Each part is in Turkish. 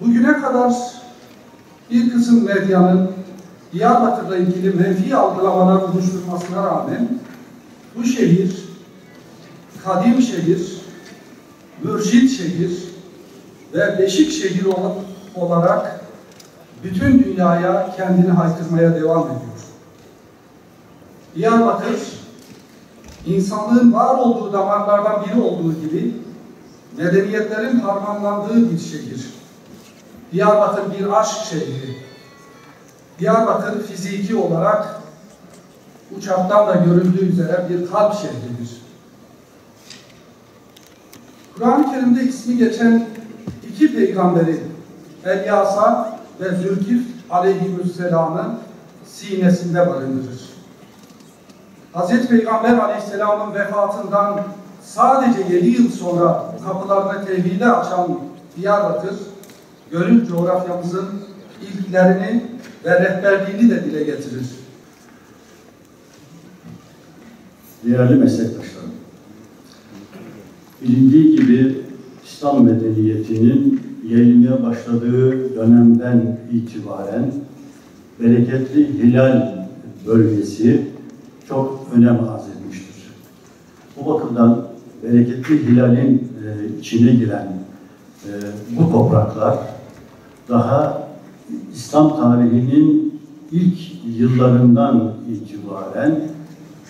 Bugüne kadar bir kısım medyanın Diyarbakır'la ilgili menfi algılamalar oluşturmasına rağmen bu şehir, kadim şehir, mürşid şehir ve beşik şehir olarak bütün dünyaya kendini haykırmaya devam ediyor. Diyarbakır, insanlığın var olduğu damarlardan biri olduğu gibi medeniyetlerin harmanlandığı bir şehir. Diyarbakır bir aşk şehri. Diyarbakır fiziki olarak uçaktan da görüldüğü üzere bir kalp şehridir. Kur'an-ı Kerim'de ismi geçen iki peygamberi Elyasa ve Zülkifli aleyhisselam'ı sinesinde barındırır. Hazreti Peygamber aleyhisselam'ın vefatından sadece 7 yıl sonra kapılarına tevhide açan Diyarbakır, gönül coğrafyamızın ilgilerini ve rehberliğini de dile getirir. Değerli meslektaşlarım, bilindiği gibi İslam medeniyetinin yayılmaya başladığı dönemden itibaren bereketli Hilal bölgesi çok önem arz etmiştir. Bu bakımdan bereketli Hilal'in içine giren bu topraklar daha İslam tarihinin ilk yıllarından itibaren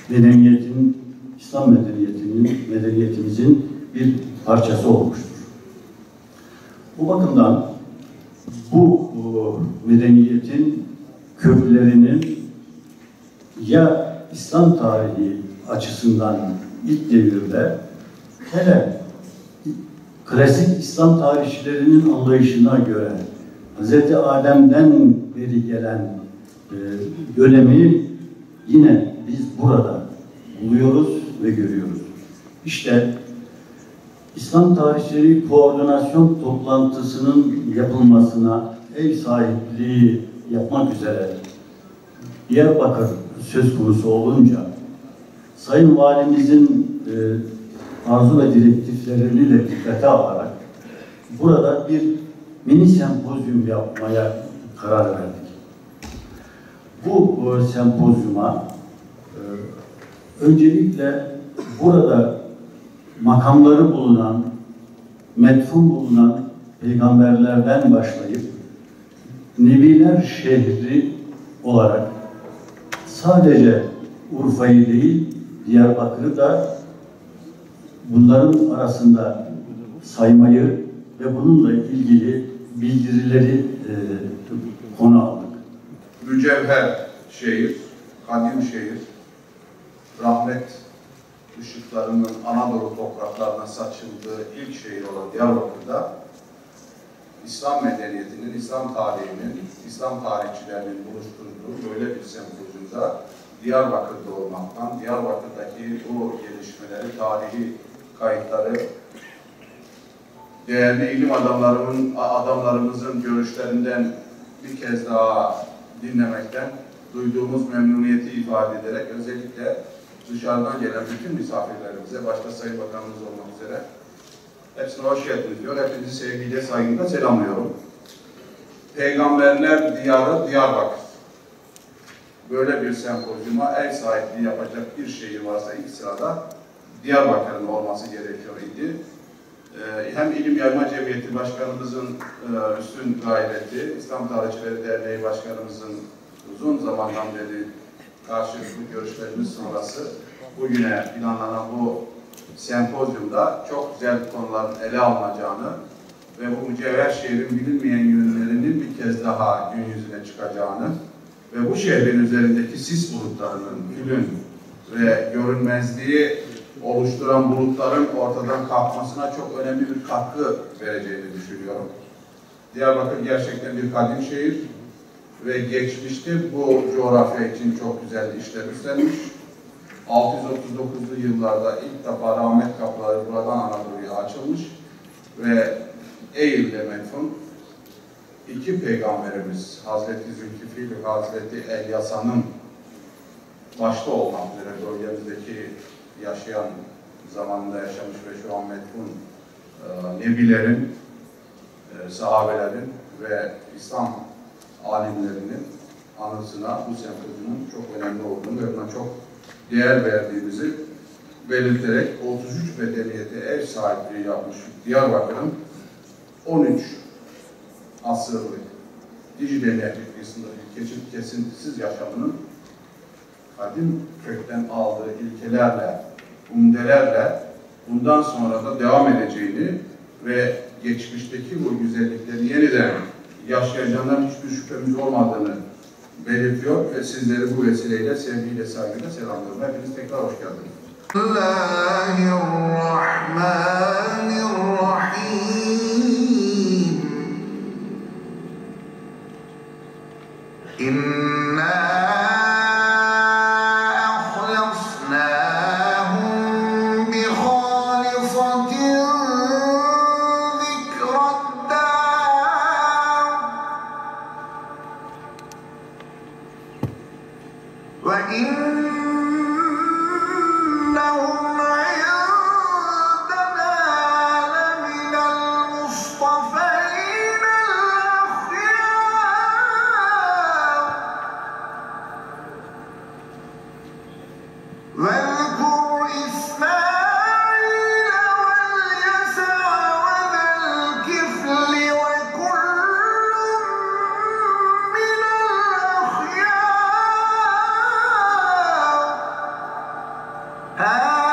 medeniyetin, İslam medeniyetinin, medeniyetimizin bir parçası olmuştur. Bu bakımdan bu medeniyetin köklerinin ya İslam tarihi açısından ilk devirde hele klasik İslam tarihçilerinin anlayışına göre Hazreti Adem'den beri gelen dönemi yine biz burada buluyoruz ve görüyoruz. İşte İslam Tarihçileri Koordinasyon Toplantısının yapılmasına ev sahipliği yapmak üzere Diyarbakır söz konusu olunca Sayın Valimizin arzu ve direktiflerini de dikkate alarak burada bir mini sempozyum yapmaya karar verdik. Bu sempozyuma öncelikle burada makamları bulunan, metfun bulunan peygamberlerden başlayıp Nebiler şehri olarak sadece Urfa'yı değil Diyarbakır'ı da bunların arasında saymayı ve bununla ilgili bildirileri konu aldık. Mücevher şehir, kadim şehir, rahmet ışıklarının Anadolu topraklarına saçıldığı ilk şehir olan Diyarbakır'da İslam medeniyetinin, İslam tarihinin, İslam tarihçilerinin buluşturduğu böyle bir sempozyumda Diyarbakır'da olmaktan, Diyarbakır'daki bu gelişmeleri, tarihi kayıtları, değerli ilim adamlarımızın görüşlerinden bir kez daha dinlemekten duyduğumuz memnuniyeti ifade ederek özellikle dışarıdan gelen bütün misafirlerimize, başta Sayın Bakanımız olmak üzere hepsine hoş geldiniz diyor. Hepinizi sevgiyle, saygıyla selamlıyorum. Peygamberler Diyarı Diyarbakır. Böyle bir sempozyuma ev sahipliği yapacak bir şehir varsa ilk sırada Diyarbakır'ın olması gerekiyor idi. Hem İlim Yerma Cemiyeti Başkanımızın üstün gayreti, İslam Tarihçileri Derneği Başkanımızın uzun zamandan beri karşılıklı görüşlerimiz sonrası bugüne planlanan bu sempozyumda çok güzel konuların ele alınacağını ve bu mücevher şehrin bilinmeyen yönlerinin bir kez daha gün yüzüne çıkacağını ve bu şehrin üzerindeki sis bulutlarının, külün ve görünmezliği oluşturan bulutların ortadan kalkmasına çok önemli bir katkı vereceğini düşünüyorum. Diyarbakır gerçekten bir kadim şehir ve geçmişte bu coğrafya için çok güzel işler üstlenmiş. 639'lu yıllarda ilk defa rahmet kapıları buradan Anadolu'ya açılmış ve Eylül'de metfun iki peygamberimiz Hazreti Zülkifli ve Hazreti Elyasa'nın başta olmak üzere bölgemizdeki yaşayan, zamanında yaşamış ve şu an metfun nebilerin, sahabelerin ve İslam alimlerinin anısına bu semtozunun çok önemli olduğunu ve buna çok değer verdiğimizi belirterek 33 medeniyete ev sahipliği yapmış Diyarbakır'ın 13 asırlık Dicle Nehri kıyısındaki kesintisiz yaşamının kadim kökten aldığı ilkelerle, umdelerle bundan sonra da devam edeceğini ve geçmişteki bu güzellikleri yeniden yaşayacağından hiçbir şüphemiz olmadığını belirtiyor ve sizleri bu vesileyle sevgiyle, saygıyla selamlıyorum. Hepiniz tekrar hoş geldiniz. Bismillahirrahmanirrahim.